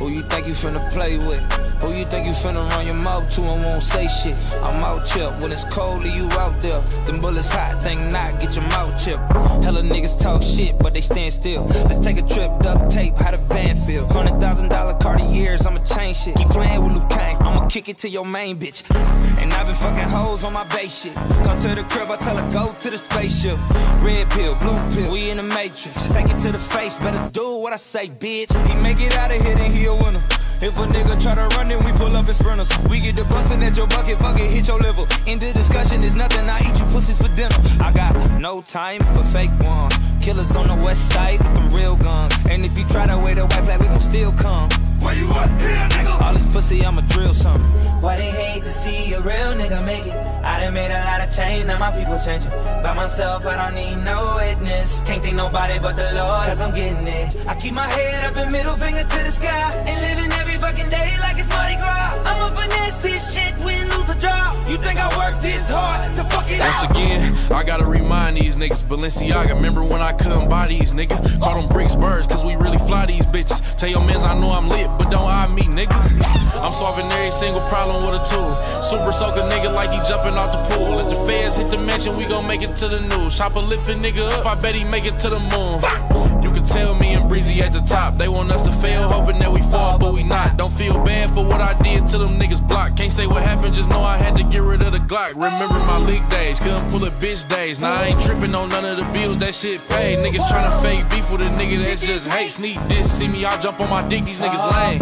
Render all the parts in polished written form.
Who you think you finna play with? Who you think you finna run your mouth to and won't say shit? I'm out chip, when it's cold leave you out there. Them bullets hot, think not, get your mouth chip. Hella niggas talk shit, but they stand still. Let's take a trip, duct tape, how the van feel. $100,000 Cartiers, I'ma change shit. Keep playing with Liu Kang, I'ma kick it to your main bitch. And I've been fucking hoes on my base shit. Come to the crib, I tell her go to the spaceship. Red pill, blue pill, we in the matrix. Take it to the face, better do what I say, bitch. He make it out of here, then he'll win him. If a nigga try to run, then we pull up and sprint us. We get the bustin' at your bucket, fuck it, hit your liver. End of discussion, there's nothing, I eat you pussies for dinner. I got no time for fake ones. Killers on the west side with them real guns. And if you try to wait a white flag, we gon' still come. Where you at here, nigga? All this pussy, I'ma drill something. Why they hate to see a real nigga make it? I done made a lot of change, now my people changing. By myself, I don't need no witness. Can't think nobody but the Lord, cause I'm getting it. I keep my head up and middle finger to the sky. And living every fucking day like it's Mardi Gras. I'ma finesse this shit, win, lose or draw. You think I work this hard to fuck it out? Once again, I gotta remind these niggas, Balenciaga, remember when I couldn't buy these, nigga? Call them bricks birds, cause we really fly these bitches. Tell your mans I know I'm lit, but don't eye me, nigga. I'm solving every single problem with a tool. Super soaker nigga like he jumping off the pool. Let the feds hit the mansion, we gon' make it to the news. Chop a lifting nigga up, I bet he make it to the moon. You can tell me and Breezy at the top. They want us to fail, hoping that we fall, but we not. Don't feel bad for what I did to them niggas block. Can't say what happened, just know I had to get rid of the Glock. Remember my league days, couldn't pull a bitch days. Now I ain't tripping on none of the bills, that shit paid. Niggas tryna fake beef with a nigga that's just hate. Sneak this, see me, I jump on my dick, these niggas lame.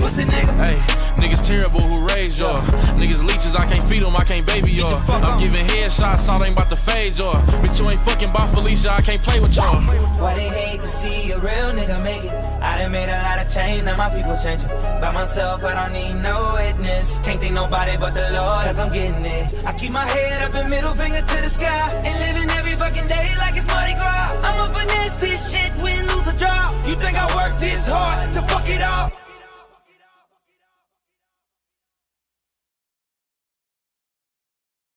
Hey, niggas terrible who raised y'all. Niggas leeches, I can't feed them, I can't baby y'all. I'm giving headshots, all ain't about to fade y'all. Bitch, you ain't fucking by Felicia, I can't play with y'all. Why they hate to see a real nigga make it? I done made a lot of change, now my people changing. By myself, I don't need no witness. Can't think nobody but the Lord, cause I'm getting it. I keep my head up and middle finger to the sky. And living every fucking day like it's Mardi Gras. I'ma finesse this shit, win, lose or draw. You think I work this hard to fuck it up?